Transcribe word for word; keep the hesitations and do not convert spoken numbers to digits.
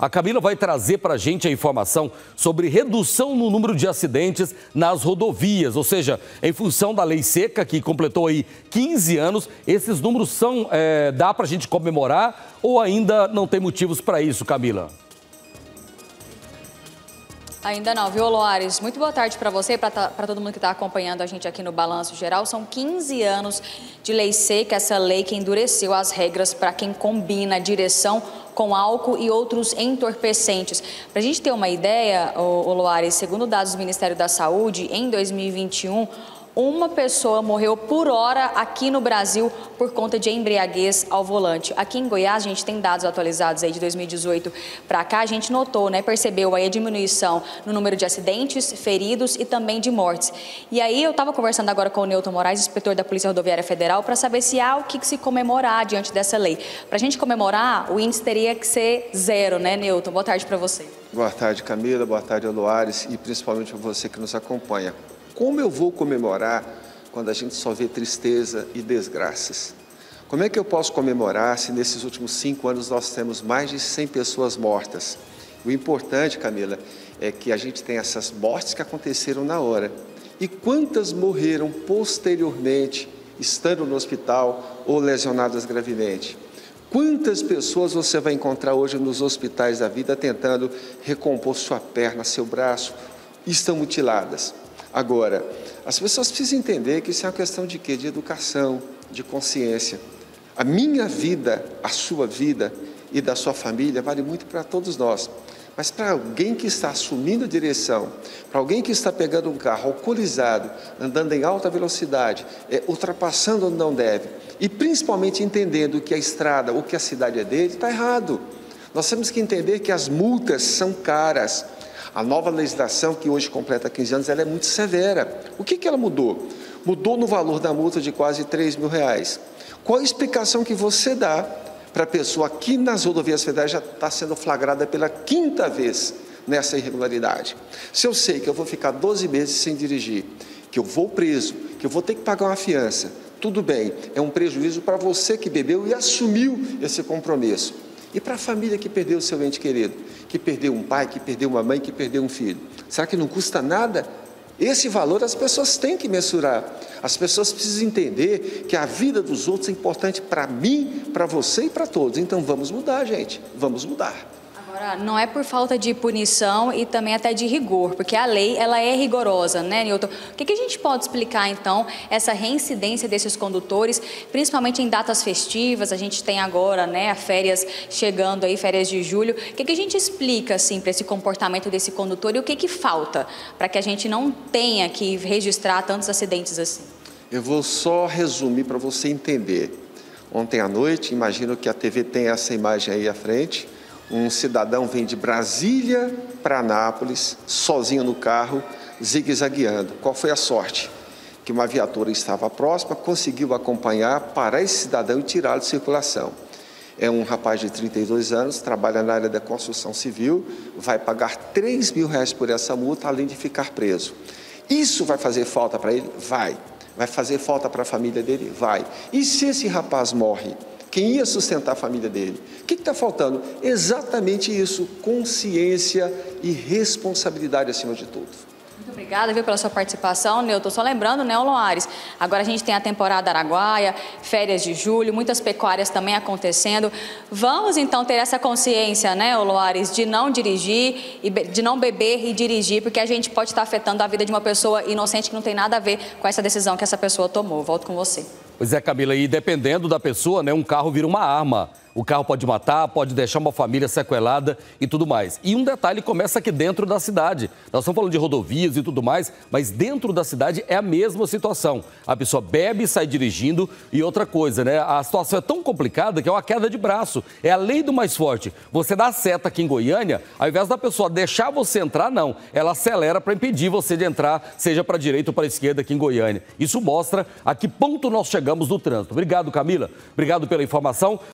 A Camila vai trazer para a gente a informação sobre redução no número de acidentes nas rodovias, ou seja, em função da lei seca, que completou aí quinze anos, esses números são, é, dá para a gente comemorar ou ainda não tem motivos para isso, Camila? Ainda não, viu, Loares? Muito boa tarde para você e para tá, todo mundo que está acompanhando a gente aqui no Balanço Geral. São quinze anos de lei seca, essa lei que endureceu as regras para quem combina a direção com álcool e outros entorpecentes. Para a gente ter uma ideia, o Loares, segundo dados do Ministério da Saúde, em dois mil e vinte e um, uma pessoa morreu por hora aqui no Brasil por conta de embriaguez ao volante. Aqui em Goiás, a gente tem dados atualizados aí de dois mil e dezoito para cá, a gente notou, né, percebeu aí a diminuição no número de acidentes, feridos e também de mortes. E aí eu estava conversando agora com o Nilton Moraes, inspetor da Polícia Rodoviária Federal, para saber se há o que se comemorar diante dessa lei. Para a gente comemorar, o índice teria que ser zero, né, Nilton? Boa tarde para você. Boa tarde, Camila. Boa tarde, Loares, e principalmente a você que nos acompanha. Como eu vou comemorar quando a gente só vê tristeza e desgraças? Como é que eu posso comemorar se nesses últimos cinco anos nós temos mais de cem pessoas mortas? O importante, Camila, é que a gente tem essas mortes que aconteceram na hora. E quantas morreram posteriormente, estando no hospital ou lesionadas gravemente? Quantas pessoas você vai encontrar hoje nos hospitais da vida tentando recompor sua perna, seu braço, e estão mutiladas? Agora, as pessoas precisam entender que isso é uma questão de quê? De educação, de consciência. A minha vida, a sua vida e da sua família vale muito para todos nós. Mas para alguém que está assumindo a direção, para alguém que está pegando um carro alcoolizado, andando em alta velocidade, é, ultrapassando onde não deve, e principalmente entendendo que a estrada ou que a cidade é dele, está errado. Nós temos que entender que as multas são caras. A nova legislação, que hoje completa quinze anos, ela é muito severa. O que, que ela mudou? Mudou no valor da multa de quase três mil reais. Qual a explicação que você dá para a pessoa que nas rodovias federais já está sendo flagrada pela quinta vez nessa irregularidade? Se eu sei que eu vou ficar doze meses sem dirigir, que eu vou preso, que eu vou ter que pagar uma fiança, tudo bem, é um prejuízo para você que bebeu e assumiu esse compromisso. E para a família que perdeu o seu ente querido, que perdeu um pai, que perdeu uma mãe, que perdeu um filho, será que não custa nada? Esse valor as pessoas têm que mensurar. As pessoas precisam entender que a vida dos outros é importante para mim, para você e para todos. Então vamos mudar, gente, vamos mudar. Não é por falta de punição e também até de rigor, porque a lei ela é rigorosa, né, Nilton? O que, que a gente pode explicar, então, essa reincidência desses condutores, principalmente em datas festivas? A gente tem agora, né, férias chegando aí, férias de julho. O que, que a gente explica, assim, para esse comportamento desse condutor e o que, que falta para que a gente não tenha que registrar tantos acidentes assim? Eu vou só resumir para você entender. Ontem à noite, imagino que a T V tem essa imagem aí à frente. Um cidadão vem de Brasília para Anápolis, sozinho no carro, zigue-zagueando. Qual foi a sorte? Que uma viatura estava próxima, conseguiu acompanhar, parar esse cidadão e tirá-lo de circulação. É um rapaz de trinta e dois anos, trabalha na área da construção civil, vai pagar três mil reais por essa multa, além de ficar preso. Isso vai fazer falta para ele? Vai. Vai fazer falta para a família dele? Vai. E se esse rapaz morre? Quem ia sustentar a família dele? O que está faltando? Exatamente isso, consciência e responsabilidade acima de tudo. Muito obrigada, viu, pela sua participação, Nilton. Só lembrando, né, Loares, agora a gente tem a temporada Araguaia, férias de julho, muitas pecuárias também acontecendo. Vamos, então, ter essa consciência, né, Loares, de não dirigir, e de não beber e dirigir, porque a gente pode estar afetando a vida de uma pessoa inocente que não tem nada a ver com essa decisão que essa pessoa tomou. Volto com você. Pois é, Camila, e dependendo da pessoa, né, um carro vira uma arma. O carro pode matar, pode deixar uma família sequelada e tudo mais. E um detalhe começa aqui dentro da cidade. Nós estamos falando de rodovias e tudo mais, mas dentro da cidade é a mesma situação. A pessoa bebe e sai dirigindo. E outra coisa, né, a situação é tão complicada que é uma queda de braço. É a lei do mais forte. Você dá a seta aqui em Goiânia, ao invés da pessoa deixar você entrar, não. Ela acelera para impedir você de entrar, seja para a direita ou para a esquerda aqui em Goiânia. Isso mostra a que ponto nós chegamos. Chegamos no trânsito. Obrigado, Camila. Obrigado pela informação.